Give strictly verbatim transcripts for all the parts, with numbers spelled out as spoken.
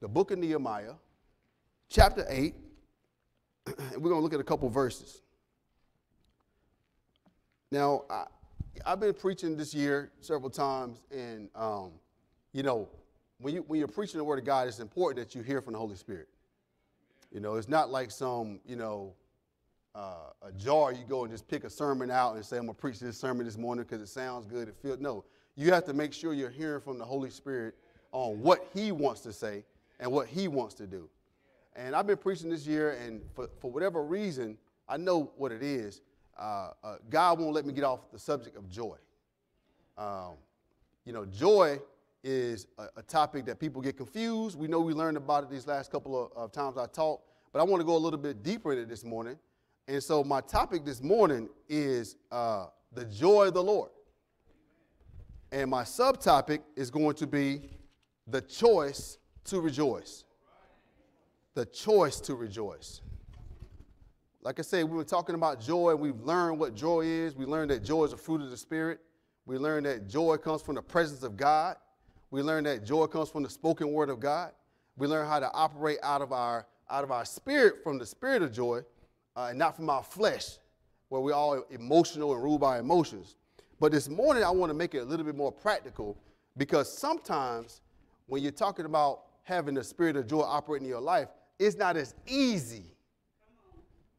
the book of Nehemiah, chapter eight, and we're going to look at a couple verses. Now, I, I've been preaching this year several times, and, um, you know, when, you, when you're preaching the Word of God, it's important that you hear from the Holy Spirit. You know, it's not like some, you know, uh, a jar you go and just pick a sermon out and say, I'm going to preach this sermon this morning because it sounds good. It feels no, you have to make sure you're hearing from the Holy Spirit on what He wants to say and what He wants to do. And I've been preaching this year, and for, for whatever reason, I know what it is. Uh, uh, God won't let me get off the subject of joy. Um, you know, joy is a, a topic that people get confused. We know we learned about it these last couple of, of times I talked, but I want to go a little bit deeper into it this morning. And so my topic this morning is uh, the joy of the Lord. And my subtopic is going to be the choice to rejoice. The choice to rejoice. Like I said, we were talking about joy, and we've learned what joy is. We learned that joy is a fruit of the Spirit. We learned that joy comes from the presence of God. We learned that joy comes from the spoken word of God. We learned how to operate out of our, out of our spirit, from the spirit of joy, uh, and not from our flesh, where we're all emotional and ruled by emotions. But this morning, I want to make it a little bit more practical, because sometimes when you're talking about having the spirit of joy operating in your life, it's not as easy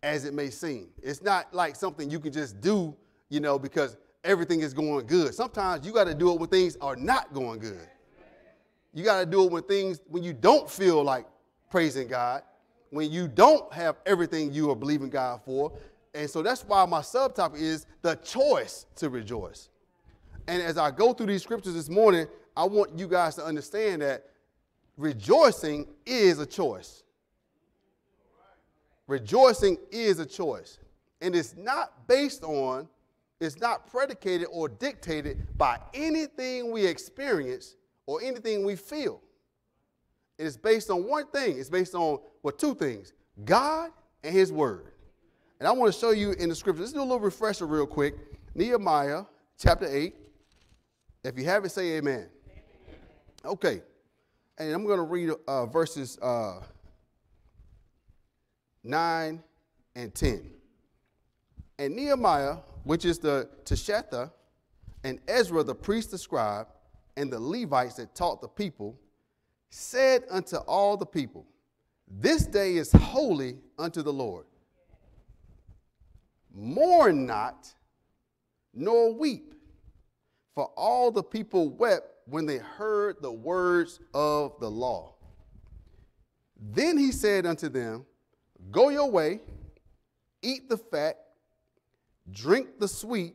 as it may seem. It's not like something you can just do, you know, because everything is going good. Sometimes you got to do it when things are not going good. You got to do it when things, when you don't feel like praising God, when you don't have everything you are believing God for. And so that's why my subtopic is the choice to rejoice. And as I go through these scriptures this morning, I want you guys to understand that rejoicing is a choice. Rejoicing is a choice, and it's not based on, it's not predicated or dictated by anything we experience or anything we feel. It is based on one thing. It's based on, well, two things, God and His Word. And I want to show you in the scripture. Let's do a little refresher real quick. Nehemiah chapter eight. If you have it, say amen. Okay, and I'm going to read uh, verses Uh, nine and ten. And Nehemiah, which is the Teshatha, and Ezra, the priest, the scribe, and the Levites that taught the people, said unto all the people, this day is holy unto the Lord. Mourn not, nor weep, for all the people wept when they heard the words of the law. Then he said unto them, go your way, eat the fat, drink the sweet,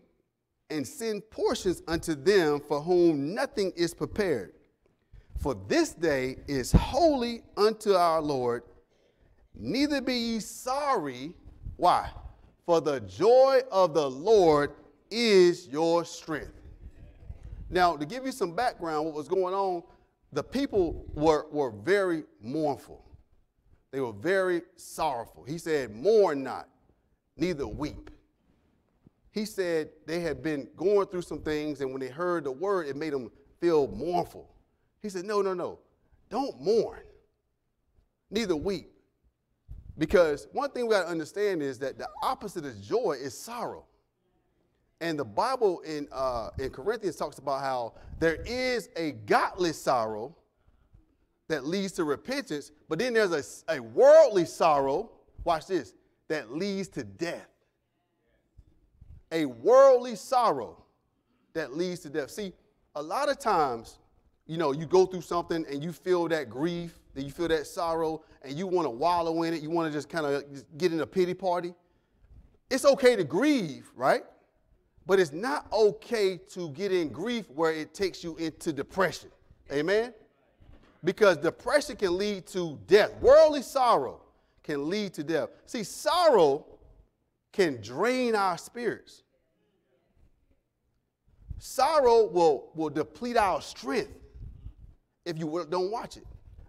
and send portions unto them for whom nothing is prepared. For this day is holy unto our Lord, neither be ye sorry. Why? For the joy of the Lord is your strength. Now, to give you some background, what was going on, the people were, were very mournful. They were very sorrowful. He said, mourn not, neither weep. He said they had been going through some things, and when they heard the word, it made them feel mournful. He said, no, no, no, don't mourn, neither weep. Because one thing we got to understand is that the opposite of joy is sorrow. And the Bible in, uh, in Corinthians talks about how there is a godly sorrow that leads to repentance, but then there's a, a worldly sorrow, watch this, that leads to death. A worldly sorrow that leads to death. See, a lot of times, you know, you go through something and you feel that grief, that you feel that sorrow, and you want to wallow in it, you want to just kind of get in a pity party. It's okay to grieve, right? But it's not okay to get in grief where it takes you into depression. Amen? Because depression can lead to death. Worldly sorrow can lead to death. See, sorrow can drain our spirits. Sorrow will, will deplete our strength if you don't watch it.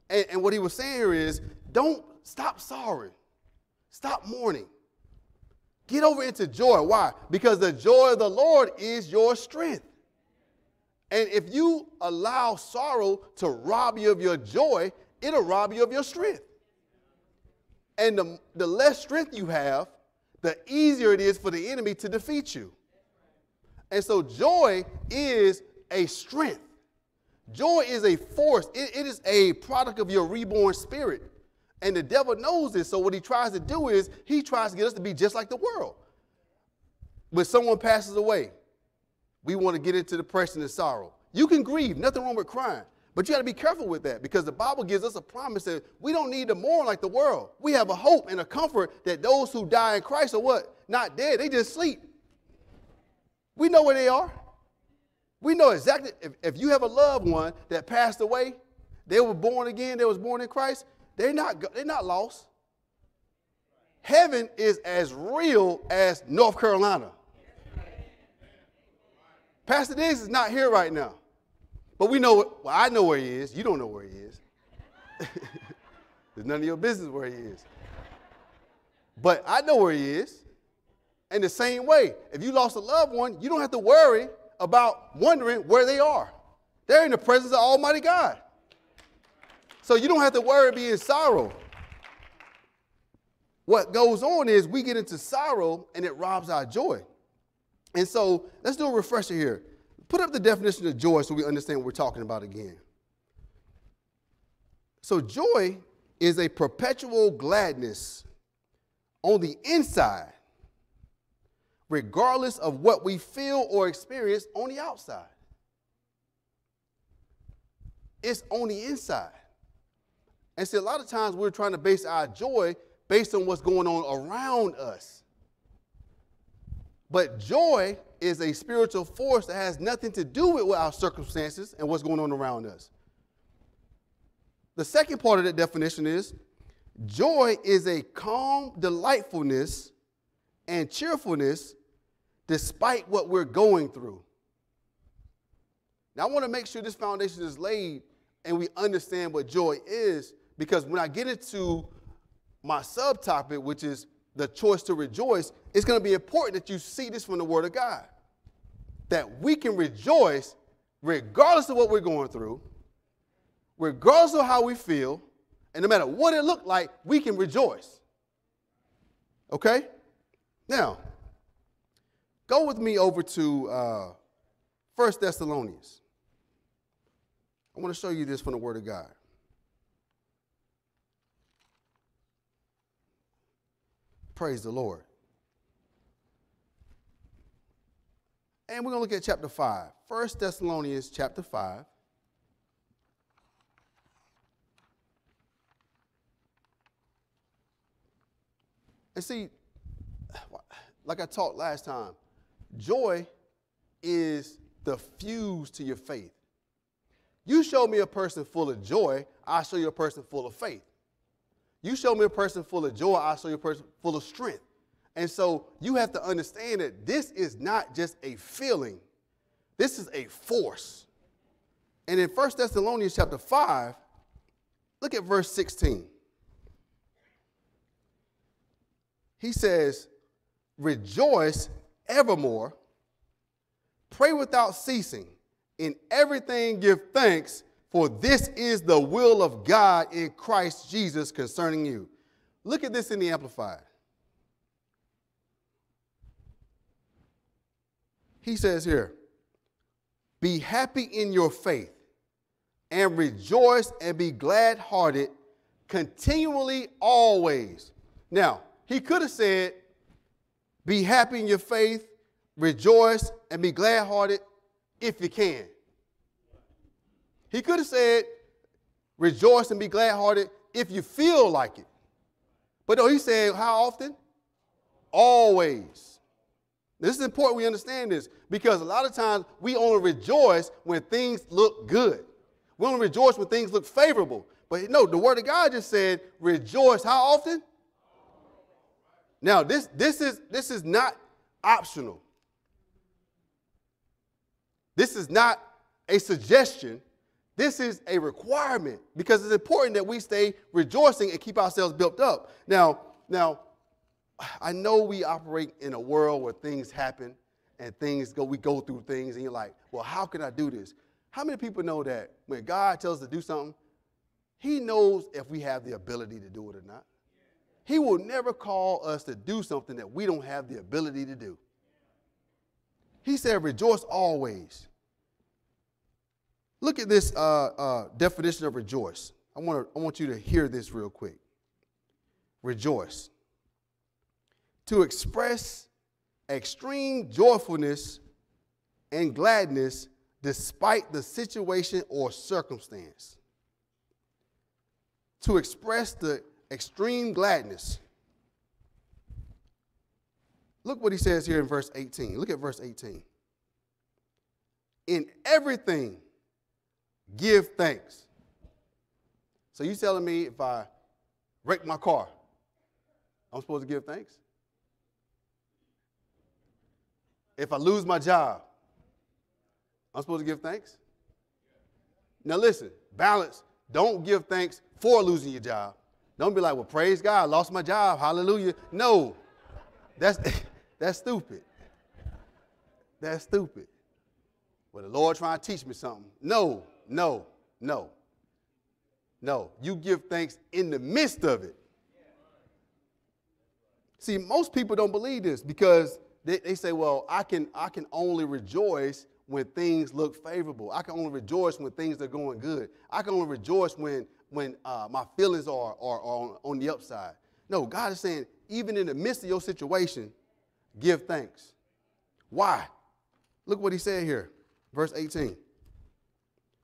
And, and what he was saying here is, don't stop sorrowing. Stop mourning. Get over into joy. Why? Because the joy of the Lord is your strength. And if you allow sorrow to rob you of your joy, it'll rob you of your strength. And the, the less strength you have, the easier it is for the enemy to defeat you. And so joy is a strength. Joy is a force. It, it is a product of your reborn spirit. And the devil knows this. So what he tries to do is he tries to get us to be just like the world. When someone passes away, we want to get into depression and sorrow. You can grieve. Nothing wrong with crying. But you got to be careful with that, because the Bible gives us a promise that we don't need to mourn like the world. We have a hope and a comfort that those who die in Christ are what? Not dead. They just sleep. We know where they are. We know exactly. If, if you have a loved one that passed away, they were born again, they was born in Christ, they're not, they're not lost. Heaven is as real as North Carolina. Pastor Diggs is not here right now. But we know, well, I know where he is. You don't know where he is. It's none of your business where he is. But I know where he is. And the same way, if you lost a loved one, you don't have to worry about wondering where they are. They're in the presence of Almighty God. So you don't have to worry about being sorrow. What goes on is we get into sorrow and it robs our joy. And so let's do a refresher here. Put up the definition of joy so we understand what we're talking about again. So joy is a perpetual gladness on the inside, regardless of what we feel or experience on the outside. It's on the inside. And see, a lot of times we're trying to base our joy based on what's going on around us. But joy is a spiritual force that has nothing to do with our circumstances and what's going on around us. The second part of that definition is joy is a calm delightfulness and cheerfulness despite what we're going through. Now, I want to make sure this foundation is laid and we understand what joy is, because when I get into my subtopic, which is the choice to rejoice, it's going to be important that you see this from the Word of God, that we can rejoice regardless of what we're going through, regardless of how we feel, and no matter what it looked like, we can rejoice. Okay? Now, go with me over to uh, First Thessalonians. I want to show you this from the Word of God. Praise the Lord. And we're going to look at chapter five. First Thessalonians chapter five. And see, like I taught last time, joy is the fuse to your faith. You show me a person full of joy, I'll show you a person full of faith. You show me a person full of joy, I'll show you a person full of strength. And so you have to understand that this is not just a feeling. This is a force. And in First Thessalonians chapter five, look at verse sixteen. He says, rejoice evermore, pray without ceasing, in everything give thanks, for this is the will of God in Christ Jesus concerning you. Look at this in the Amplified. He says here, be happy in your faith and rejoice and be glad-hearted continually always. Now, he could have said, be happy in your faith, rejoice, and be glad-hearted if you can. He could have said, rejoice and be glad-hearted if you feel like it. But no, he said, how often? Always. This is important we understand this, because a lot of times we only rejoice when things look good. We only rejoice when things look favorable. But no, the Word of God just said, rejoice how often? Now, this, this, is, this is not optional. This is not a suggestion. This is a requirement, because it's important that we stay rejoicing and keep ourselves built up. Now, now, I know we operate in a world where things happen and things go, we go through things, and you're like, well, how can I do this? How many people know that when God tells us to do something, He knows if we have the ability to do it or not. He will never call us to do something that we don't have the ability to do. He said, rejoice always. Look at this uh, uh, definition of rejoice. I want to, I want you to hear this real quick. Rejoice. To express extreme joyfulness and gladness despite the situation or circumstance. To express the extreme gladness. Look what he says here in verse eighteen. Look at verse eighteen. In everything, give thanks. So you're telling me if I wreck my car, I'm supposed to give thanks? If I lose my job, I'm supposed to give thanks? Now listen, balance. Don't give thanks for losing your job. Don't be like, well, praise God, I lost my job, hallelujah. No, that's, that's stupid. That's stupid. Well, the Lord trying to teach me something. No, no, no, no. You give thanks in the midst of it. See, most people don't believe this because they, they say, well, I can, I can only rejoice when things look favorable. I can only rejoice when things are going good. I can only rejoice when, when uh, my feelings are, are, are on, on the upside. No, God is saying, even in the midst of your situation, give thanks. Why? Look what he said here, verse eighteen.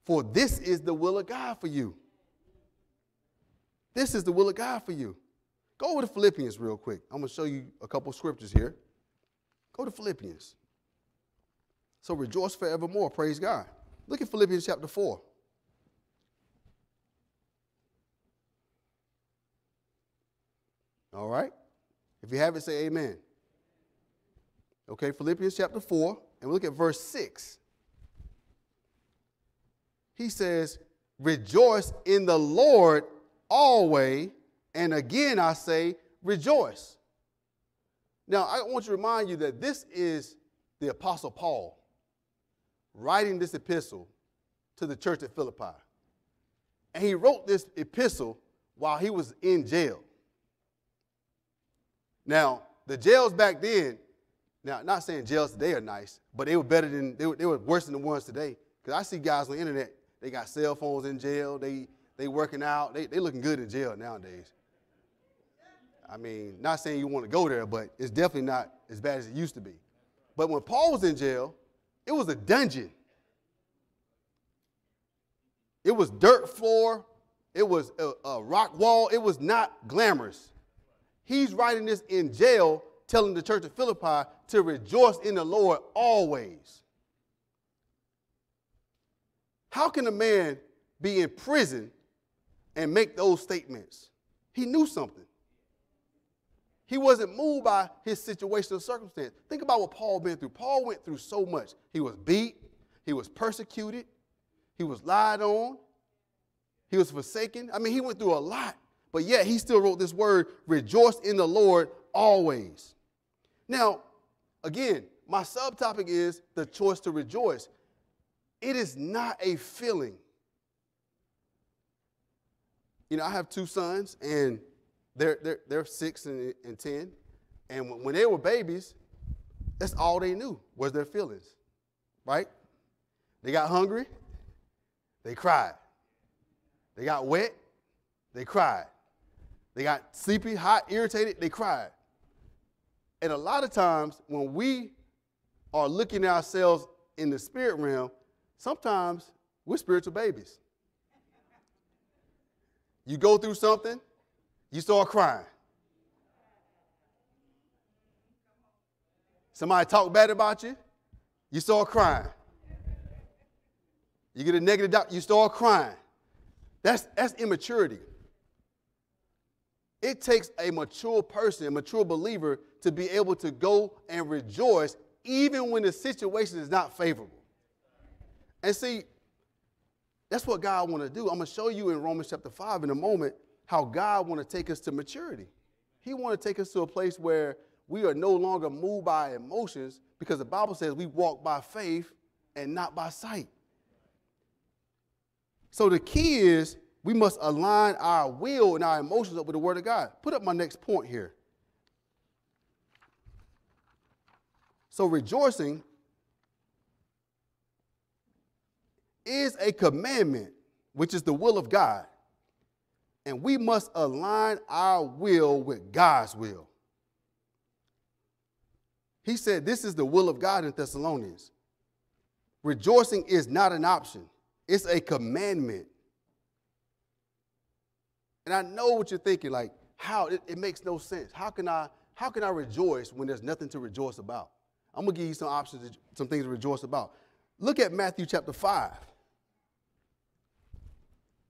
For this is the will of God for you. This is the will of God for you. Go over to Philippians real quick. I'm going to show you a couple scriptures here. Go to Philippians. So rejoice forevermore. Praise God. Look at Philippians chapter four. All right. If you haven't, say amen. Okay, Philippians chapter four, and we look at verse six. He says, rejoice in the Lord always, and again I say, rejoice. Now, I want to remind you that this is the Apostle Paul writing this epistle to the church at Philippi. And he wrote this epistle while he was in jail. Now, the jails back then, now, not saying jails today are nice, but they were better than, they were, they were worse than the ones today. Because I see guys on the internet, they got cell phones in jail, they, they working out, they, they looking good in jail nowadays. I mean, not saying you want to go there, but it's definitely not as bad as it used to be. But when Paul was in jail, it was a dungeon. It was dirt floor. It was a, a rock wall. It was not glamorous. He's writing this in jail, telling the church of Philippi to rejoice in the Lord always. How can a man be in prison and make those statements? He knew something. He wasn't moved by his situation or circumstance. Think about what Paul been through. Paul went through so much. He was beat. He was persecuted. He was lied on. He was forsaken. I mean, he went through a lot. But yet he still wrote this word, rejoice in the Lord always. Now, again, my subtopic is the choice to rejoice. It is not a feeling. You know, I have two sons, and they're, they're, they're six and, and ten. And when they were babies, that's all they knew was their feelings, right? They got hungry. They cried. They got wet. They cried. They got sleepy, hot, irritated, they cried. And a lot of times when we are looking at ourselves in the spirit realm, sometimes we're spiritual babies. You go through something, you start crying. Somebody talk bad about you, you start crying. You get a negative doubt, you start crying. That's, that's immaturity. It takes a mature person, a mature believer, to be able to go and rejoice even when the situation is not favorable. And see, that's what God wants to do. I'm going to show you in Romans chapter five in a moment how God wants to take us to maturity. He wants to take us to a place where we are no longer moved by emotions because the Bible says we walk by faith and not by sight. So the key is we must align our will and our emotions up with the Word of God. Put up my next point here. So rejoicing is a commandment, which is the will of God. And we must align our will with God's will. He said this is the will of God in Thessalonians. Rejoicing is not an option. It's a commandment. And I know what you're thinking, like, how? It, it makes no sense. How can I, how can I rejoice when there's nothing to rejoice about? I'm going to give you some options, some things to rejoice about. Look at Matthew chapter five.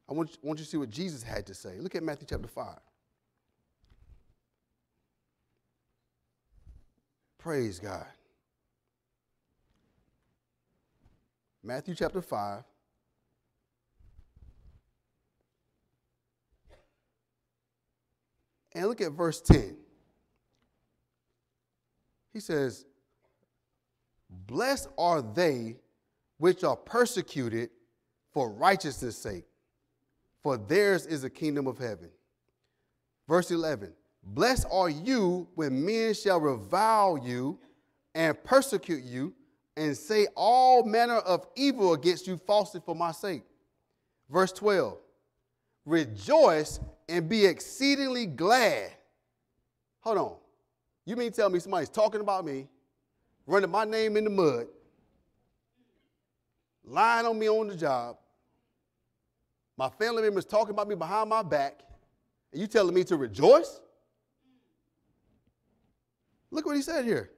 I want you, want you to see what Jesus had to say. Look at Matthew chapter five. Praise God. Matthew chapter five. And look at verse ten. He says, blessed are they which are persecuted for righteousness' sake, for theirs is the kingdom of heaven. Verse eleven, blessed are you when men shall revile you and persecute you and say all manner of evil against you falsely for my sake. Verse twelve, rejoice and be exceedingly glad. Hold on. You mean tell me somebody's talking about me, running my name in the mud, lying on me on the job, my family members talking about me behind my back, and you telling me to rejoice? Look what he said here.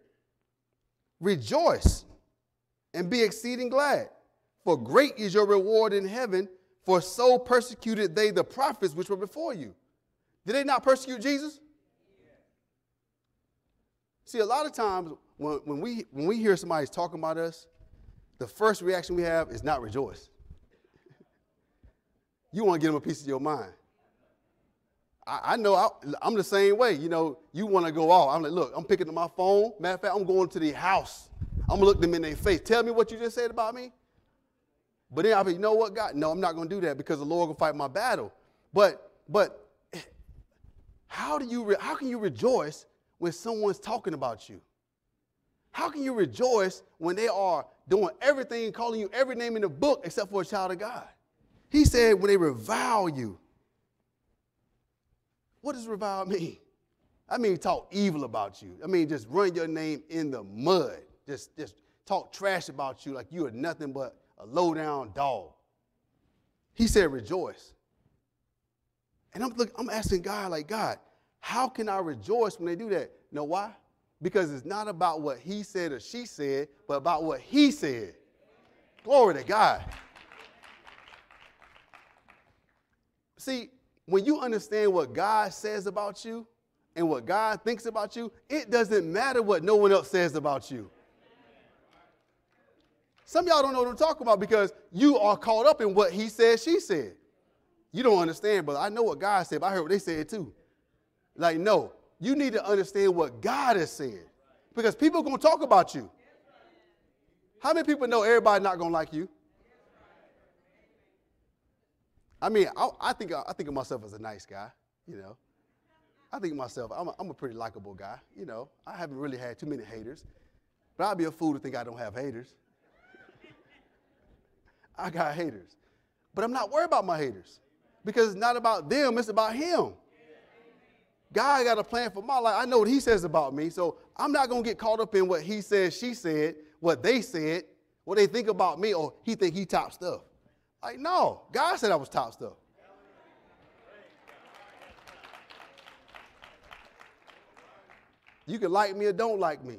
Rejoice and be exceeding glad, for great is your reward in heaven, for so persecuted they the prophets which were before you. Did they not persecute Jesus? Yeah. See, a lot of times when, when, we, when we hear somebody's talking about us, the first reaction we have is not rejoice. You want to give them a piece of your mind. I, I know I, I'm the same way. You know, you want to go off. I'm like, look, I'm picking up my phone. Matter of fact, I'm going to the house. I'm going to look them in their face. Tell me what you just said about me. But then I'll be, you know what, God? No, I'm not going to do that because the Lord will fight my battle. But, but how do you, re how can you rejoice when someone's talking about you? How can you rejoice when they are doing everything, calling you every name in the book except for a child of God? He said, when they revile you. What does revile mean? I mean, talk evil about you. I mean, just run your name in the mud. Just, just talk trash about you like you are nothing but a low-down dog. He said, rejoice. And I'm, look, I'm asking God, like, God, how can I rejoice when they do that? You know why? Because it's not about what he said or she said, but about what he said. Glory to God. See, when you understand what God says about you and what God thinks about you, it doesn't matter what no one else says about you. Some of y'all don't know what I'm talking about because you are caught up in what he said, she said. You don't understand, brother. I know what God said, but I heard what they said too. Like, no, you need to understand what God has said because people are going to talk about you. How many people know everybody's not going to like you? I mean, I, I think I think of myself as a nice guy, you know. I think of myself, I'm a, I'm a pretty likable guy, you know. I haven't really had too many haters, but I'd be a fool to think I don't have haters. I got haters, but I'm not worried about my haters because it's not about them, it's about him. God got a plan for my life. I know what he says about me, so I'm not going to get caught up in what he said, she said, what they said, what they think about me, or he think he top stuff. Like, no, God said I was top stuff. You can like me or don't like me.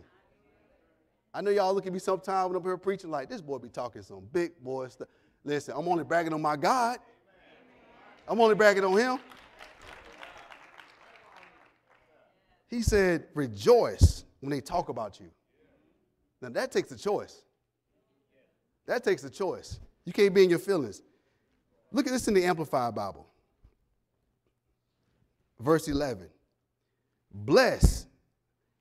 I know y'all look at me sometime when I'm here preaching like, this boy be talking some big boy stuff. Listen, I'm only bragging on my God. I'm only bragging on him. He said, rejoice when they talk about you. Now, that takes a choice. That takes a choice. You can't be in your feelings. Look at this in the Amplified Bible. Verse eleven. Blessed,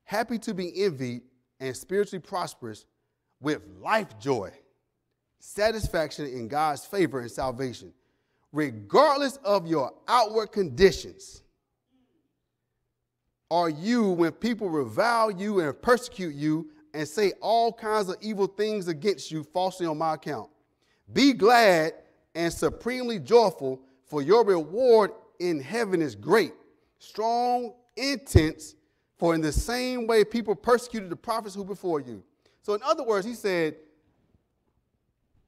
happy to be envied, and spiritually prosperous with life joy, satisfaction in God's favor and salvation. regardless of your outward conditions, are you when people revile you and persecute you and say all kinds of evil things against you falsely on my account. Be glad and supremely joyful, for your reward in heaven is great, strong, intense, for in the same way people persecuted the prophets who before you. So in other words, he said,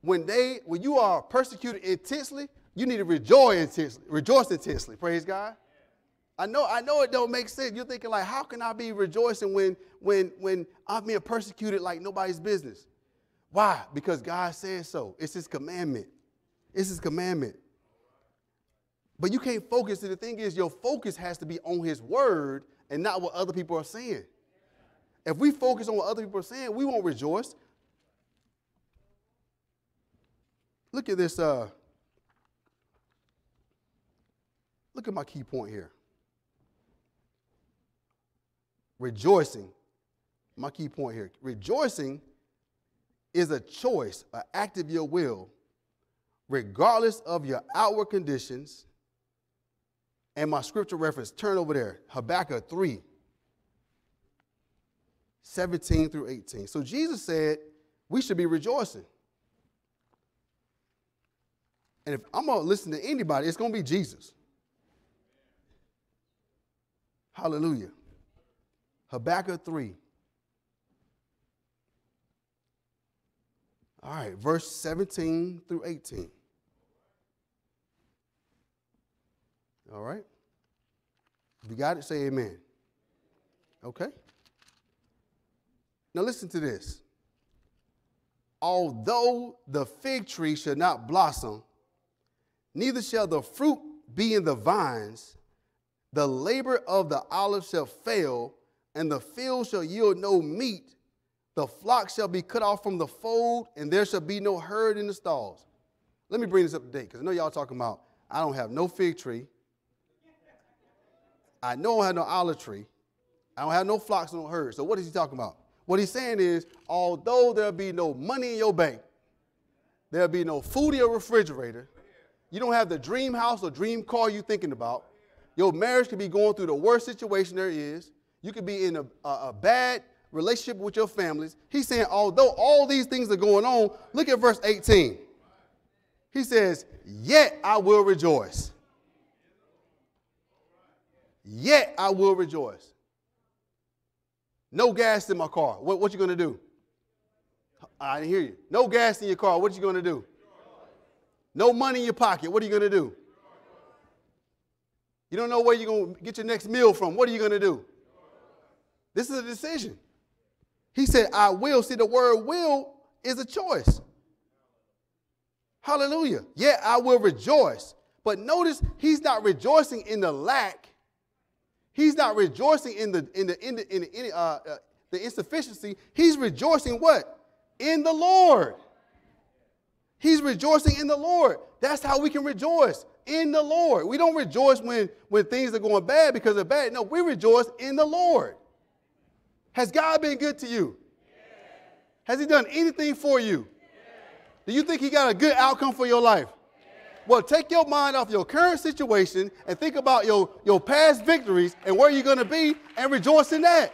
when they, when you are persecuted intensely, you need to rejoice intensely, rejoice intensely. Praise God. I know, I know it don't make sense. You're thinking like, how can I be rejoicing when, when, when I'm being persecuted like nobody's business? Why? Because God says so. It's his commandment. It's his commandment. But you can't focus. And the thing is, your focus has to be on his word and not what other people are saying. If we focus on what other people are saying, we won't rejoice. Look at this. Uh, look at my key point here. Rejoicing, my key point here, rejoicing is a choice, an act of your will, regardless of your outward conditions. And my scripture reference, turn over there, Habakkuk three, seventeen through eighteen. So Jesus said we should be rejoicing. And if I'm going to listen to anybody, it's going to be Jesus. Hallelujah. Habakkuk three. All right, verse seventeen through eighteen. All right. If you got it, say amen. Okay. Now listen to this. Although the fig tree shall not blossom, neither shall the fruit be in the vines, the labor of the olive shall fail, and the field shall yield no meat. The flock shall be cut off from the fold, and there shall be no herd in the stalls. Let me bring this up to date, because I know y'all talking about, I don't have no fig tree. I know I don't have no olive tree. I don't have no flocks and no herds. So what is he talking about? What he's saying is, although there'll be no money in your bank, there'll be no food in your refrigerator, you don't have the dream house or dream car you're thinking about, your marriage could be going through the worst situation there is, you could be in a, a, a bad relationship with your families. He's saying, although all these things are going on, look at verse eighteen. He says, yet I will rejoice. Yet I will rejoice. No gas in my car. What, what you going to do? I didn't hear you. No gas in your car. What are you going to do? No money in your pocket. What are you going to do? You don't know where you're going to get your next meal from. What are you going to do? This is a decision. He said, I will. See, the word will is a choice. Hallelujah. Yeah, I will rejoice. But notice he's not rejoicing in the lack. He's not rejoicing in the, in the, in the, in the, in the, uh, uh, the insufficiency. He's rejoicing what? In the Lord. He's rejoicing in the Lord. That's how we can rejoice. In the Lord. We don't rejoice when, when things are going bad because they're bad. No, we rejoice in the Lord. Has God been good to you? Yeah. Has he done anything for you? Yeah. Do you think he got a good outcome for your life? Yeah. Well, take your mind off your current situation and think about your, your past victories and where you're going to be and rejoice in that.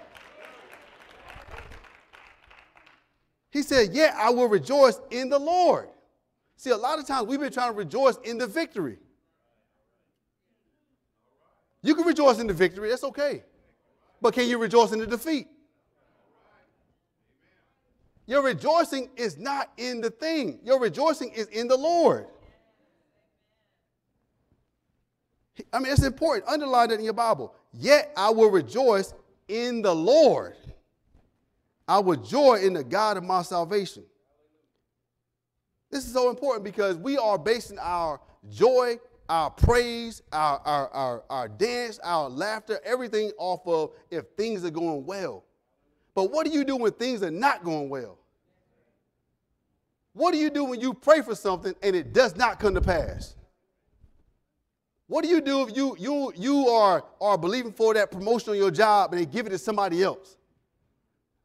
He said, yeah, I will rejoice in the Lord. See, a lot of times we've been trying to rejoice in the victory. You can rejoice in the victory. That's okay. But can you rejoice in the defeat? Your rejoicing is not in the thing. Your rejoicing is in the Lord. I mean, it's important. Underline it in your Bible. Yet I will rejoice in the Lord. I will joy in the God of my salvation. This is so important because we are basing our joy, our praise, our, our, our, our dance, our laughter, everything off of if things are going well. But what do you do when things are not going well? What do you do when you pray for something and it does not come to pass? What do you do if you, you, you are, are believing for that promotion on your job and they give it to somebody else?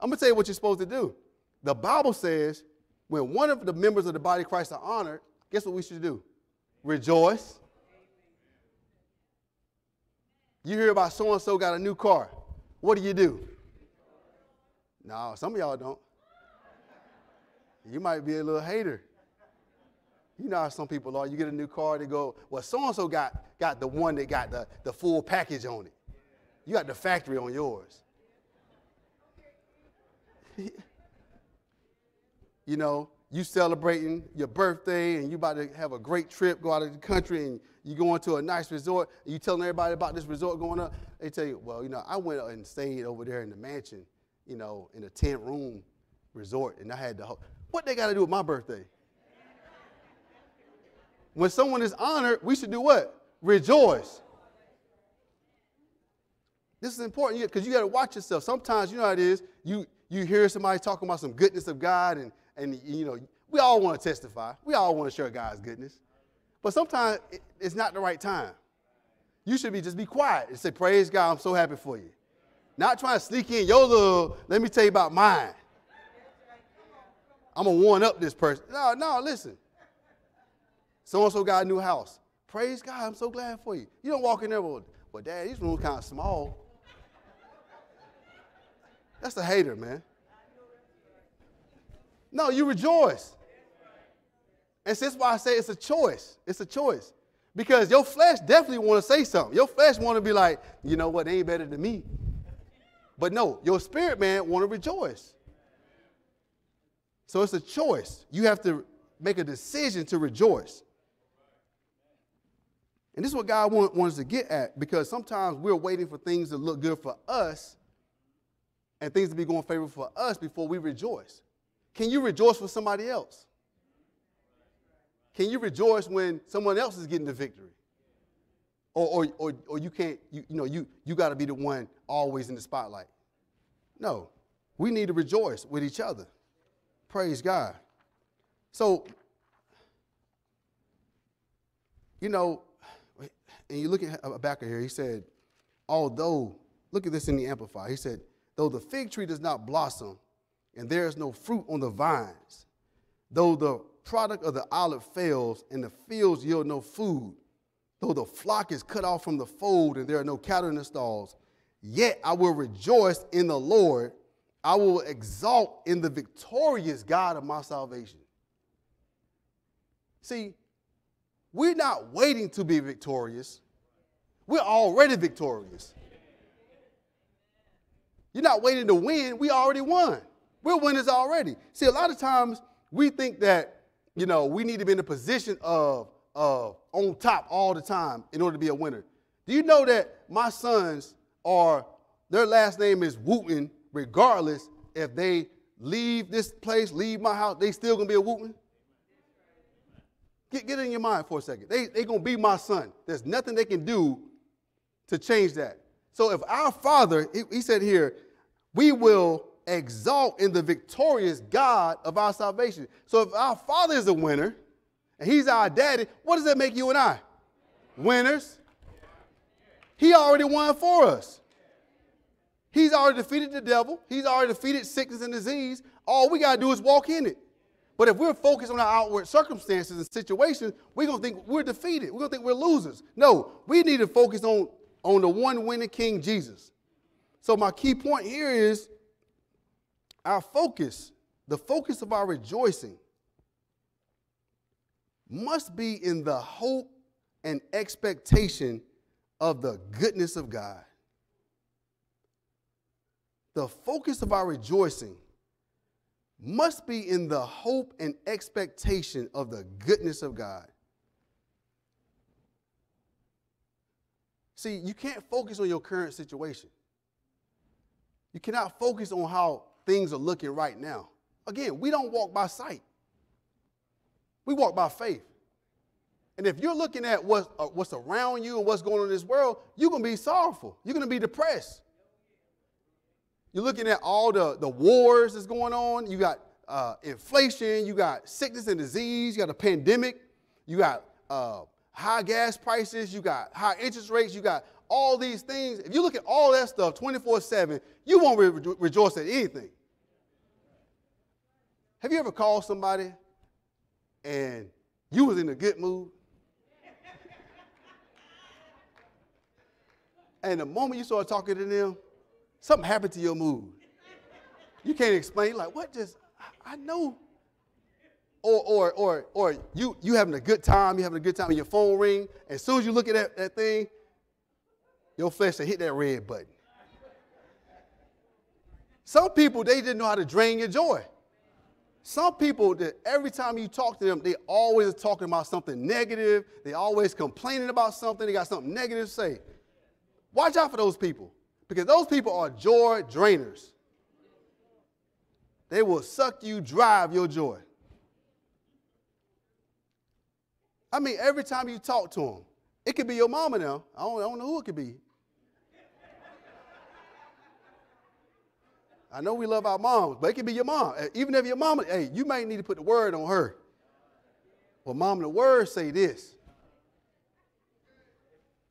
I'm going to tell you what you're supposed to do. The Bible says when one of the members of the body of Christ are honored, guess what we should do? rejoice. You hear about so-and-so got a new car. What do you do? No, some of y'all don't. You might be a little hater. You know how some people are. You get a new car, they go, well, so-and-so got, got the one that got the, the full package on it. You got the factory on yours. You know, you celebrating your birthday and you about to have a great trip, go out of the country, and you going to a nice resort, and you telling everybody about this resort going up. They tell you, well, you know, I went and stayed over there in the mansion, you know, in a ten-room resort, and I had the whole, what they got to do with my birthday? When someone is honored, we should do what? Rejoice. This is important because you got to watch yourself. Sometimes, you know how it is, you, you hear somebody talking about some goodness of God, and, and you know, we all want to testify. We all want to share God's goodness. But sometimes it, it's not the right time. You should be just be quiet and say, praise God, I'm so happy for you. Not trying to sneak in your little, let me tell you about mine. I'm going to warn up this person. No, no, listen. So-and-so got a new house. Praise God, I'm so glad for you. You don't walk in there with, well, Dad, these rooms kind of small. That's a hater, man. No, you rejoice. And that's why I say it's a choice. It's a choice. Because your flesh definitely want to say something. Your flesh want to be like, you know what, they ain't better than me. But no, your spirit, man, want to rejoice. So it's a choice. You have to make a decision to rejoice. And this is what God want, wants to get at, because sometimes we're waiting for things to look good for us and things to be going favorable for us before we rejoice. Can you rejoice for somebody else? Can you rejoice when someone else is getting the victory? Or, or, or, or you can't, you, you know, you, you got to be the one always in the spotlight. No, we need to rejoice with each other. Praise God. So, you know, and you look at Habakkuk here, he said, although, look at this in the Amplified. He said, though the fig tree does not blossom and there is no fruit on the vines, though the product of the olive fails and the fields yield no food, though the flock is cut off from the fold and there are no cattle in the stalls, yet I will rejoice in the Lord. I will exalt in the victorious God of my salvation. See, we're not waiting to be victorious. We're already victorious. You're not waiting to win. We already won. We're winners already. See, a lot of times we think that, you know, we need to be in a position of, of on top all the time in order to be a winner. Do you know that my sons are, their last name is Wooten, regardless if they leave this place, leave my house, they still going to be a Wooten? Get, get in your mind for a second. They, they going to be my son. There's nothing they can do to change that. So if our Father, he, he said here, we will exalt in the victorious God of our salvation. So if our Father is a winner and he's our daddy, what does that make you and I? Winners. He already won for us. He's already defeated the devil. He's already defeated sickness and disease. All we got to do is walk in it. But if we're focused on our outward circumstances and situations, we're going to think we're defeated. We're going to think we're losers. No, we need to focus on, on the one winning King, Jesus. So my key point here is our focus, the focus of our rejoicing must be in the hope and expectation of the goodness of God. The focus of our rejoicing must be in the hope and expectation of the goodness of God. See, you can't focus on your current situation. You cannot focus on how things are looking right now. Again, we don't walk by sight. We walk by faith. And if you're looking at what's, uh, what's around you and what's going on in this world, you're going to be sorrowful. You're going to be depressed. You're looking at all the, the wars that's going on. You got uh, inflation. You got sickness and disease. You got a pandemic. You got uh, high gas prices. You got high interest rates. You got all these things. If you look at all that stuff twenty-four seven, you won't re re rejoice at anything. Have you ever called somebody and you was in a good mood? And the moment you start talking to them, something happened to your mood. You can't explain, like, what just, I, I know. Or, or, or, or you, you having a good time, you having a good time, and your phone ring. As soon as you look at that, that thing, your flesh will hit that red button. Some people, they didn't know how to drain your joy. Some people, that every time you talk to them, they always talking about something negative. They always complaining about something. They got something negative to say. Watch out for those people, because those people are joy drainers. They will suck you dry of your joy. I mean, every time you talk to them, it could be your mama now. I don't, I don't know who it could be. I know we love our moms, but it could be your mom. Even if your mama, hey, you might need to put the word on her. Well, mom, the word say this.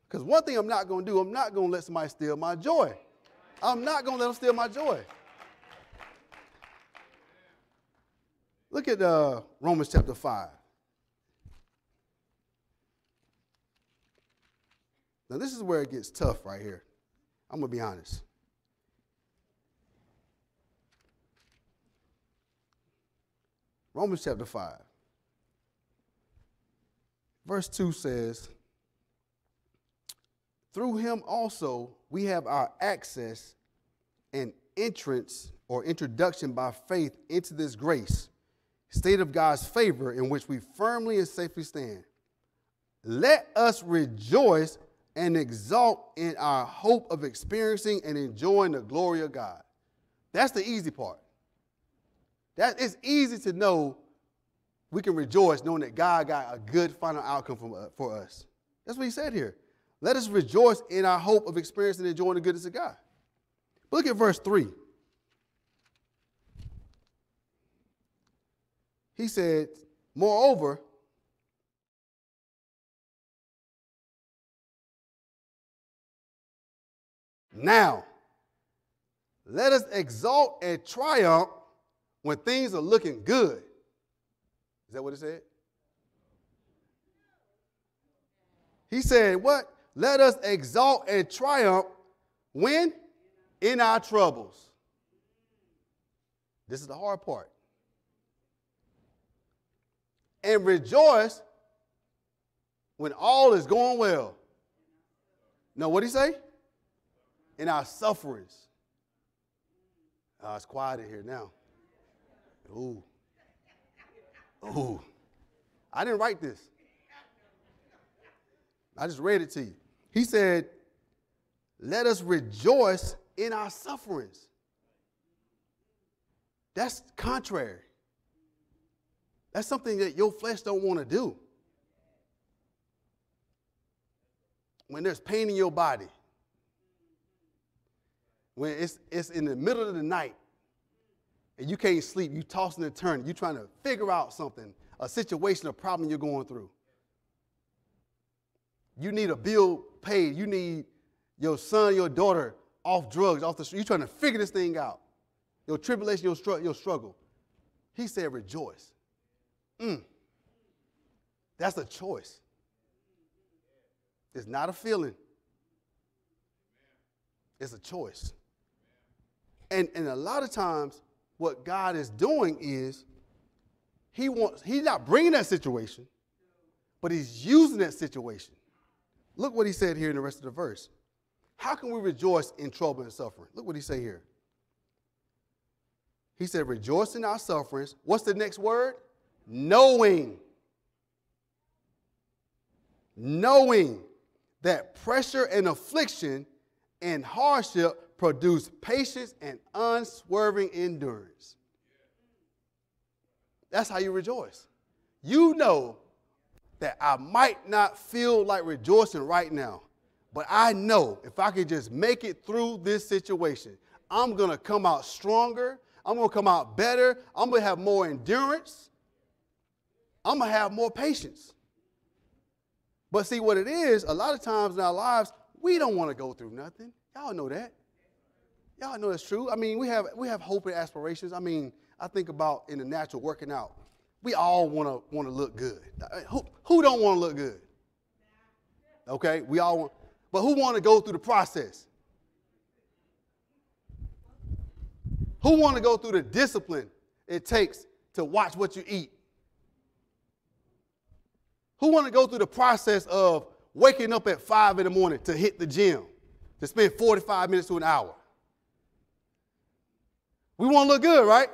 Because one thing I'm not going to do, I'm not going to let somebody steal my joy. I'm not going to let them steal my joy. Look at uh, Romans chapter five. Now, this is where it gets tough right here. I'm going to be honest. Romans chapter five, verse two says, through him also we have our access and entrance or introduction by faith into this grace, state of God's favor in which we firmly and safely stand. Let us rejoice and exalt in our hope of experiencing and enjoying the glory of God. That's the easy part. That it's easy to know we can rejoice knowing that God got a good final outcome from, uh, for us. That's what he said here. Let us rejoice in our hope of experiencing and enjoying the goodness of God. But look at verse three. He said, moreover, now, let us exalt and triumph when things are looking good. Is that what it said? He said what? Let us exalt and triumph when? In our troubles. This is the hard part. And rejoice when all is going well. Now, what did he say? In our sufferings. Uh, it's quiet in here now. Ooh. Ooh. I didn't write this. I just read it to you. He said, let us rejoice in our sufferings. That's contrary. That's something that your flesh don't want to do. When there's pain in your body, when it's, it's in the middle of the night and you can't sleep, you tossing and turning, you trying to figure out something, a situation, a problem you're going through. You need a bill paid. You need your son, your daughter off drugs, off the street. You're trying to figure this thing out. Your tribulation, your, str your struggle. He said rejoice. Mm. That's a choice. It's not a feeling. It's a choice. And, and a lot of times, what God is doing is he wants, he's not bringing that situation, but he's using that situation. Look what he said here in the rest of the verse. How can we rejoice in trouble and suffering? Look what he said here. He said, rejoice in our sufferings. What's the next word? Knowing. Knowing that pressure and affliction and hardship produce patience and unswerving endurance. That's how you rejoice. You know that I might not feel like rejoicing right now, but I know if I can just make it through this situation, I'm going to come out stronger. I'm going to come out better. I'm going to have more endurance. I'm going to have more patience. But see what it is, a lot of times in our lives, we don't want to go through nothing. Y'all know that. Y'all know it's true. I mean, we have we have hope and aspirations. I mean, I think about in the natural working out. We all want to want to look good. Who who don't want to look good? Okay, we all want. But who want to go through the process? Who want to go through the discipline it takes to watch what you eat? Who want to go through the process of waking up at five in the morning to hit the gym, to spend forty-five minutes to an hour? We want to look good, right?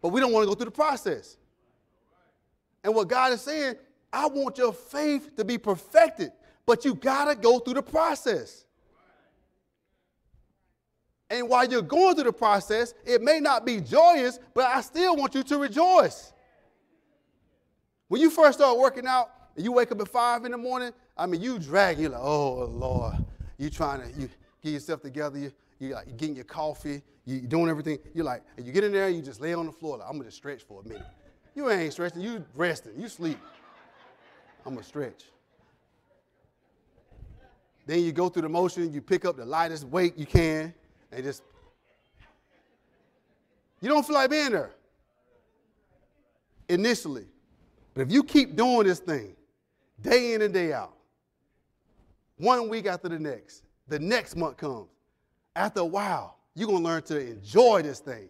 But we don't want to go through the process. And what God is saying, I want your faith to be perfected, but you got to go through the process. And while you're going through the process, it may not be joyous, but I still want you to rejoice. When you first start working out and you wake up at five in the morning, I mean, you drag, you're like, oh, Lord, you trying to you get yourself together, you, you like, you're getting your coffee, you're doing everything. You're like, and you get in there and you just lay on the floor, like, I'm going to stretch for a minute. You ain't stretching, you resting, you sleep. I'm going to stretch. Then you go through the motion, you pick up the lightest weight you can, and just, you don't feel like being there initially. But if you keep doing this thing day in and day out, one week after the next, the next month comes. After a while, you're going to learn to enjoy this thing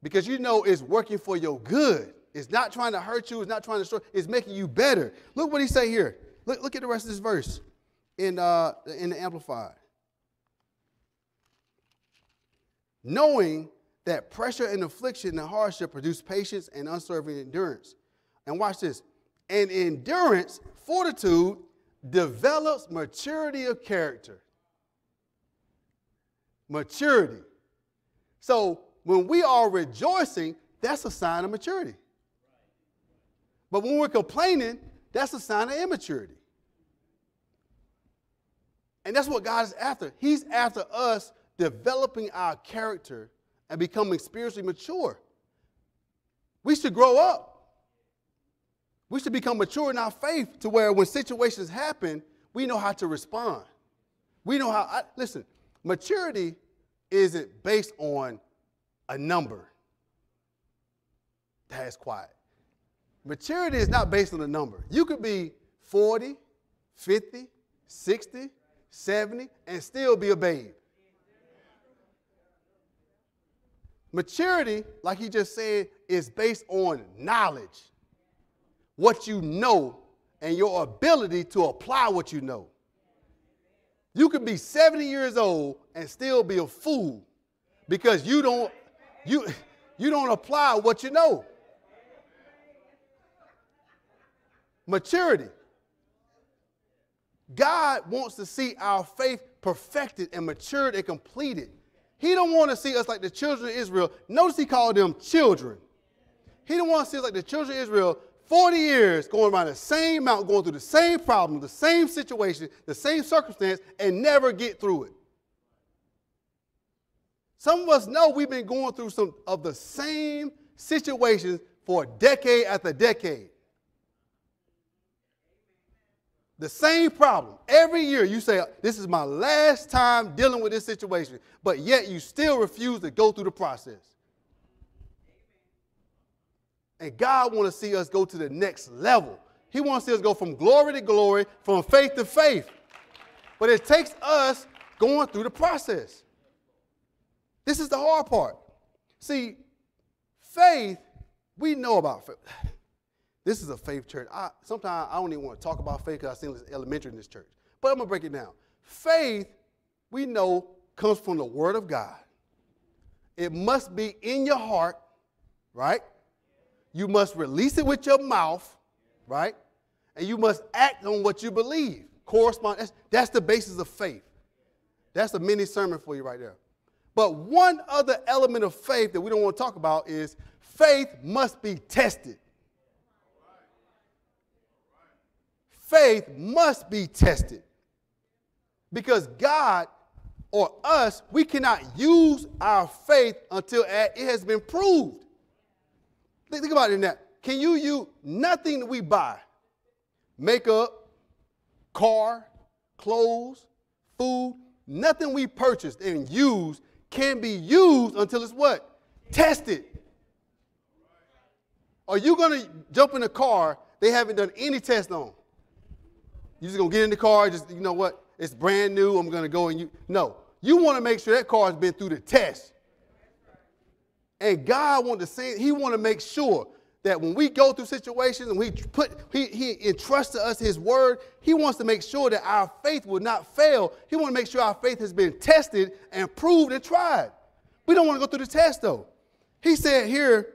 because you know it's working for your good. It's not trying to hurt you. It's not trying to destroy. It's making you better. Look what he say here. Look, look at the rest of this verse in, uh, in the Amplified. Knowing that pressure and affliction and hardship produce patience and unswerving endurance. And watch this. And endurance, fortitude, develops maturity of character. Maturity. So when we are rejoicing, that's a sign of maturity. But when we're complaining, that's a sign of immaturity. And that's what God is after. He's after us developing our character and becoming spiritually mature. We should grow up. We should become mature in our faith to where when situations happen, we know how to respond. We know how, I, listen, maturity isn't based on a number. That's quiet. Maturity is not based on a number. You could be forty, fifty, sixty, seventy, and still be a babe. Maturity, like he just said, is based on knowledge. What you know and your ability to apply what you know. You can be seventy years old and still be a fool because you don't you you don't apply what you know. Maturity. God wants to see our faith perfected and matured and completed. He don't want to see us like the children of Israel. Notice he called them children. He don't want to see us like the children of Israel. forty years going around the same mountain, going through the same problem, the same situation, the same circumstance, and never get through it. Some of us know we've been going through some of the same situations for decade after decade. The same problem. Every year you say, this is my last time dealing with this situation, but yet you still refuse to go through the process. And God wants to see us go to the next level. He wants to see us go from glory to glory, from faith to faith. But it takes us going through the process. This is the hard part. See, faith, we know about faith. This is a faith church. I, sometimes I don't even want to talk about faith because I seem elementary in this church. But I'm going to break it down. Faith, we know, comes from the Word of God. It must be in your heart, right? You must release it with your mouth, right? And you must act on what you believe. Correspond. That's, that's the basis of faith. That's a mini sermon for you right there. But one other element of faith that we don't want to talk about is faith must be tested. Faith must be tested. Because God or us, we cannot use our faith until it has been proved. Think about it in that. Can you use nothing that we buy? Makeup, car, clothes, food, nothing we purchased and used can be used until it's what? Tested. Are you going to jump in a car they haven't done any test on? You're just going to get in the car, just, you know what? it's brand new, I'm going to go and you. No, you want to make sure that car has been through the test. And God wanted to say, he want to make sure that when we go through situations and we put, he, he entrusts to us his word, he wants to make sure that our faith will not fail. He want to make sure our faith has been tested and proved and tried. We don't want to go through the test, though. He said here,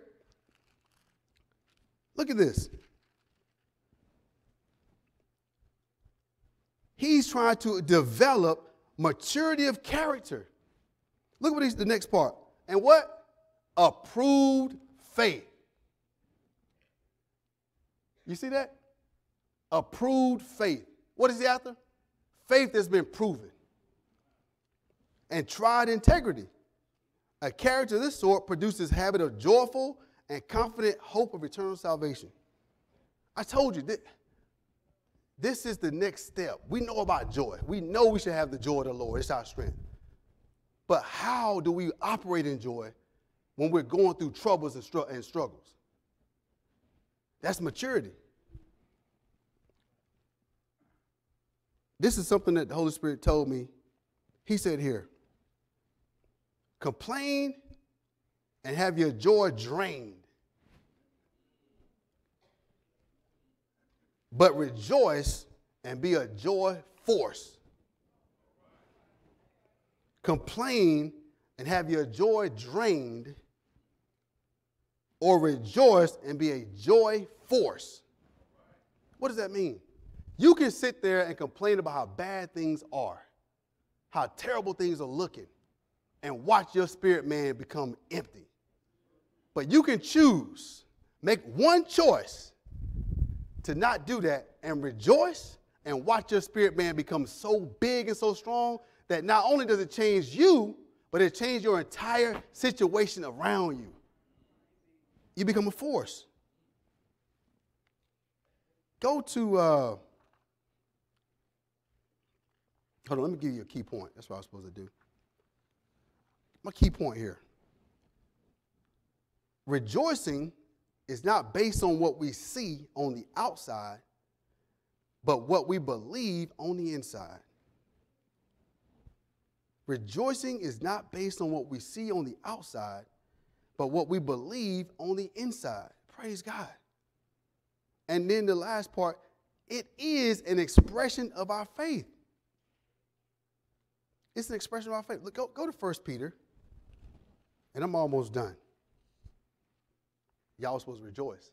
look at this. He's trying to develop maturity of character. Look what he's, the next part. And what? Approved faith. You see that? Approved faith. What is he after? Faith that's been proven. And tried integrity. A character of this sort produces habit of joyful and confident hope of eternal salvation. I told you that this is the next step. We know about joy. We know we should have the joy of the Lord. It's our strength. But how do we operate in joy when we're going through troubles and, str- and struggles? That's maturity. This is something that the Holy Spirit told me. He said here, complain and have your joy drained, but rejoice and be a joy force. Complain and have your joy drained, or rejoice and be a joy force. What does that mean? You can sit there and complain about how bad things are, how terrible things are looking, and watch your spirit man become empty. But you can choose, make one choice to not do that and rejoice and watch your spirit man become so big and so strong that not only does it change you, but it changes your entire situation around you. You become a force. Go to, uh, hold on, let me give you a key point. That's what I was supposed to do. My key point here. Rejoicing is not based on what we see on the outside, but what we believe on the inside. Rejoicing is not based on what we see on the outside, but what we believe on the inside. Praise God. And then the last part, it is an expression of our faith. It's an expression of our faith. Look, go, go to First Peter, and I'm almost done. Y'all were supposed to rejoice.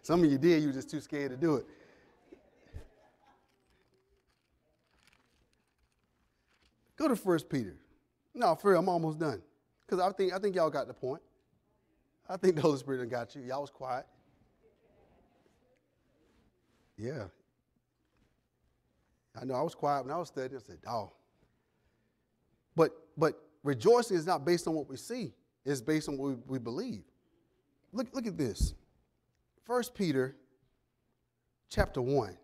Some of you did, you were just too scared to do it. Go to First Peter. No, for real, I'm almost done. Because I think, I think y'all got the point. I think the Holy Spirit done got you. Y'all was quiet. Yeah. I know I was quiet when I was studying. I said, oh. But, but rejoicing is not based on what we see. It's based on what we, we believe. Look, look at this. First Peter chapter one.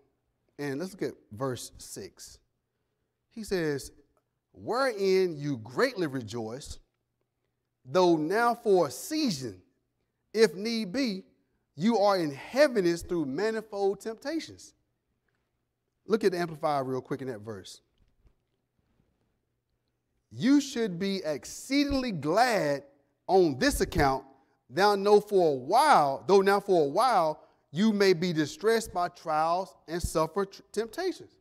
And let's look at verse six. He says, wherein you greatly rejoice, though now for a season, if need be, you are in heaviness through manifold temptations. Look at the Amplified real quick in that verse. You should be exceedingly glad on this account, thou know for a while, though now for a while, you may be distressed by trials and suffer t- temptations.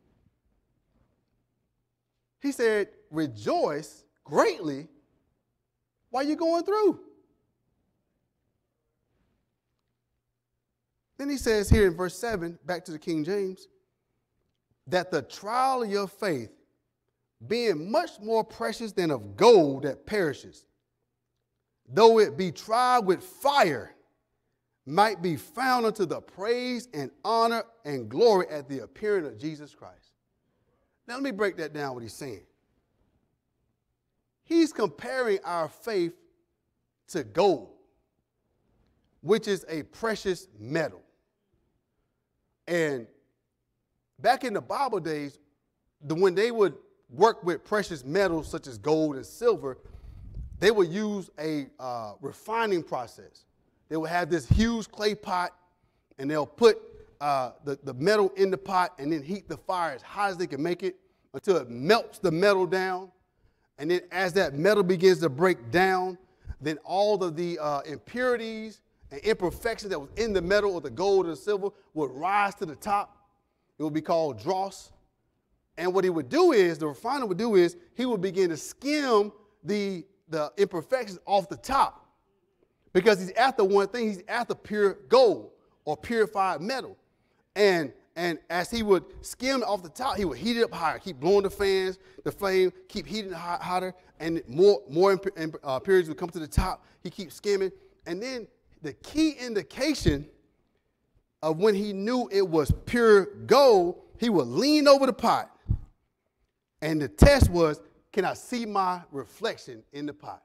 He said, rejoice greatly while you're going through. Then he says here in verse seven, back to the King James, that the trial of your faith, being much more precious than of gold that perishes, though it be tried with fire, might be found unto the praise and honor and glory at the appearing of Jesus Christ. Now let me break that down, what he's saying. He's comparing our faith to gold, which is a precious metal. And back in the Bible days, the, when they would work with precious metals such as gold and silver, they would use a uh, refining process. They would have this huge clay pot, and they'll put uh, the, the metal in the pot and then heat the fire as hot as they can make it until it melts the metal down. And then as that metal begins to break down, then all of the uh, impurities and imperfections that was in the metal or the gold or the silver would rise to the top. It would be called dross. And what he would do is, the refiner would do is, he would begin to skim the, the imperfections off the top. Because he's after one thing, he's after pure gold or purified metal. And, and as he would skim off the top, he would heat it up higher, keep blowing the fans, the flame, keep heating it hot, hotter, and more, more imp- uh, impurities would come to the top. He keeps skimming. And then the key indication of when he knew it was pure gold, he would lean over the pot. And the test was, can I see my reflection in the pot?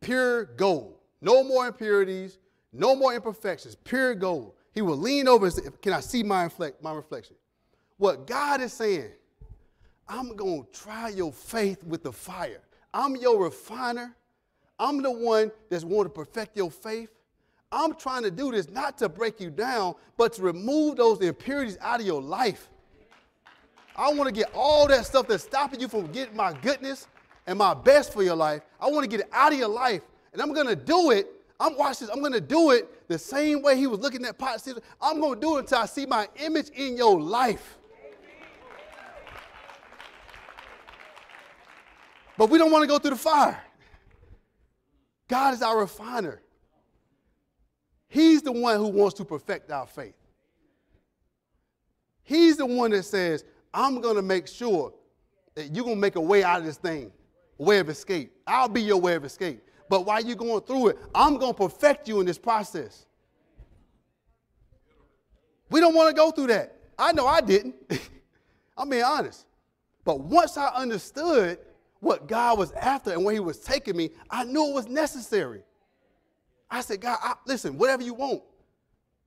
Pure gold. No more impurities, no more imperfections, pure gold. He would lean over and say, can I see my, inflect, my reflection? What God is saying, I'm going to try your faith with the fire. I'm your refiner. I'm the one that's wanting to perfect your faith. I'm trying to do this not to break you down, but to remove those impurities out of your life. I want to get all that stuff that's stopping you from getting my goodness and my best for your life. I want to get it out of your life. And I'm going to do it. I'm watching this. I'm going to do it the same way he was looking at pot. I'm going to do it until I see my image in your life. But we don't want to go through the fire. God is our refiner. He's the one who wants to perfect our faith. He's the one that says, I'm going to make sure that you're going to make a way out of this thing, a way of escape. I'll be your way of escape. But while you're going through it, I'm going to perfect you in this process. We don't want to go through that. I know I didn't. I'm being honest. But once I understood what God was after and where he was taking me, I knew it was necessary. I said, God, I, listen, whatever you want,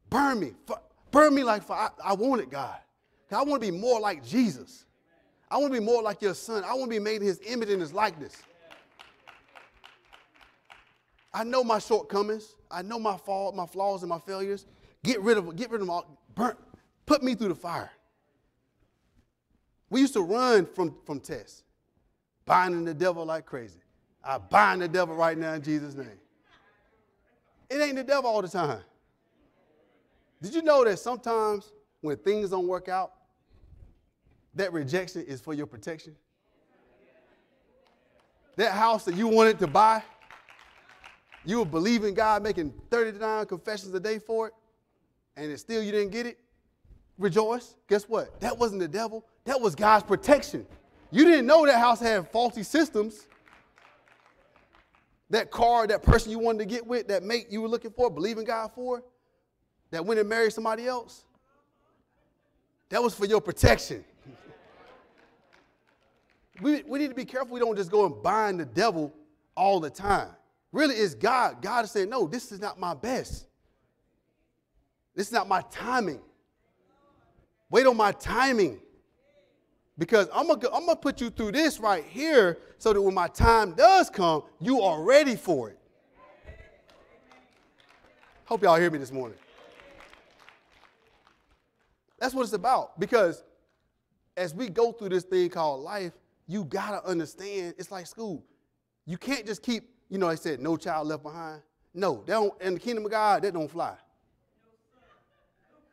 burn me. For, burn me like fire. I, I want it, God. I want to be more like Jesus. I want to be more like your son. I want to be made in his image and his likeness. I know my shortcomings. I know my fall, my flaws and my failures. Get rid of, get rid of them all. Burn, put me through the fire. We used to run from, from tests, binding the devil like crazy. I bind the devil right now in Jesus' name. It ain't the devil all the time. Did you know that sometimes when things don't work out, that rejection is for your protection? That house that you wanted to buy, you were believing God, making thirty-nine confessions a day for it, and it's still you didn't get it? Rejoice. Guess what? That wasn't the devil. That was God's protection. You didn't know that house had faulty systems. That car, that person you wanted to get with, that mate you were looking for, believing God for, that went and married somebody else, that was for your protection. we, we need to be careful we don't just go and bind the devil all the time. Really, it's God. God is saying, no, this is not my best. This is not my timing. Wait on my timing. Because I'm going to put you through this right here so that when my time does come, you are ready for it. Hope y'all hear me this morning. That's what it's about. Because as we go through this thing called life, you got to understand it's like school. You can't just keep, you know, I said, no child left behind. No, that don't, in the kingdom of God, that don't fly.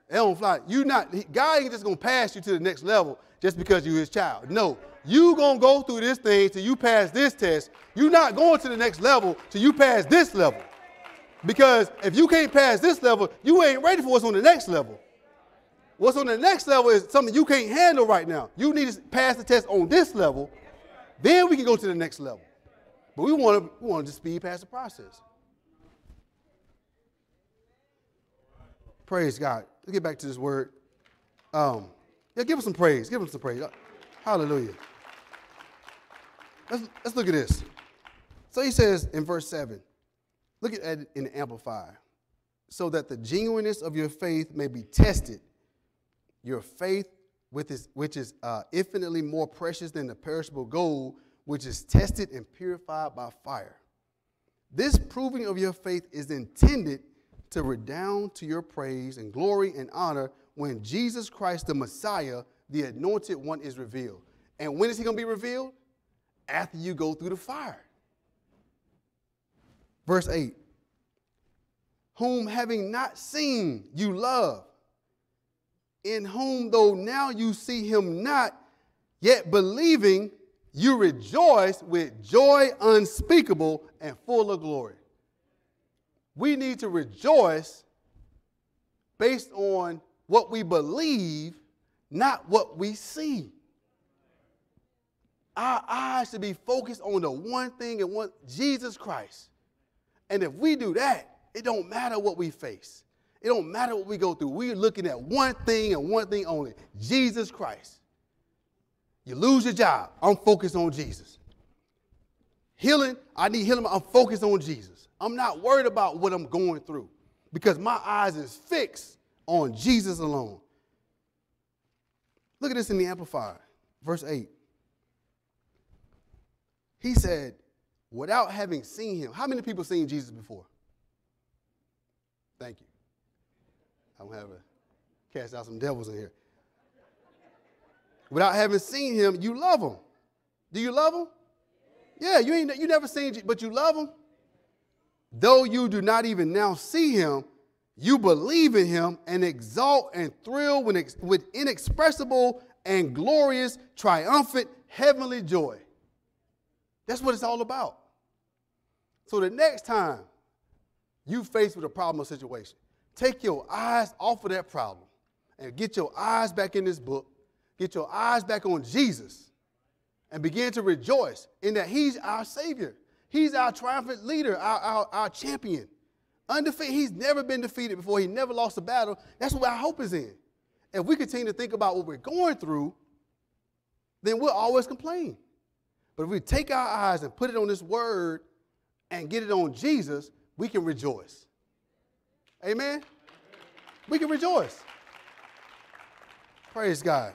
They don't fly. You not, God ain't just going to pass you to the next level just because you're his child. No, you going to go through this thing till you pass this test. You're not going to the next level till you pass this level. Because if you can't pass this level, you ain't ready for what's on the next level. What's on the next level is something you can't handle right now. You need to pass the test on this level. Then we can go to the next level. But we want to, we want to just speed past the process. Praise God. Let's get back to this word. Um, yeah, give him some praise. Give him some praise. Hallelujah. Let's, let's look at this. So he says in verse seven, look at it in Amplified. So that the genuineness of your faith may be tested, your faith with is, which is uh, infinitely more precious than the perishable gold, which is tested and purified by fire. This proving of your faith is intended to redound to your praise and glory and honor when Jesus Christ, the Messiah, the anointed one, is revealed. And when is he going to be revealed? After you go through the fire. Verse eight, whom having not seen you love, in whom though now you see him not, yet believing you rejoice with joy unspeakable and full of glory. We need to rejoice based on what we believe, not what we see. Our eyes should be focused on the one thing and one, Jesus Christ. And if we do that, it don't matter what we face. It don't matter what we go through. We're looking at one thing and one thing only, Jesus Christ. You lose your job, I'm focused on Jesus. Healing, I need healing, I'm focused on Jesus. I'm not worried about what I'm going through because my eyes is fixed on Jesus alone. Look at this in the Amplified, verse eight. He said, without having seen him. How many people seen Jesus before? Thank you. I'm going to have to cast out some devils in here. Without having seen him, you love him. Do you love him? Yeah, you ain't you never seen Jesus, but you love him. Though you do not even now see him, you believe in him and exalt and thrill with, with inexpressible and glorious, triumphant, heavenly joy. That's what it's all about. So the next time you face with a problem or situation, take your eyes off of that problem and get your eyes back in this book. Get your eyes back on Jesus and begin to rejoice in that he's our Savior. He's our triumphant leader, our, our, our champion. Undefeated. He's never been defeated before. He never lost a battle. That's what our hope is in. If we continue to think about what we're going through, then we'll always complain. But if we take our eyes and put it on this word and get it on Jesus, we can rejoice. Amen? We can rejoice. Praise God.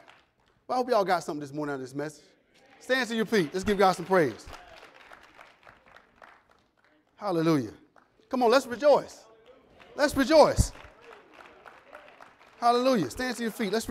Well, I hope y'all got something this morning out of this message. Stand to your feet. Let's give God some praise. Hallelujah. Come on, let's rejoice. Let's rejoice. Hallelujah. Stand to your feet. Let's rejoice.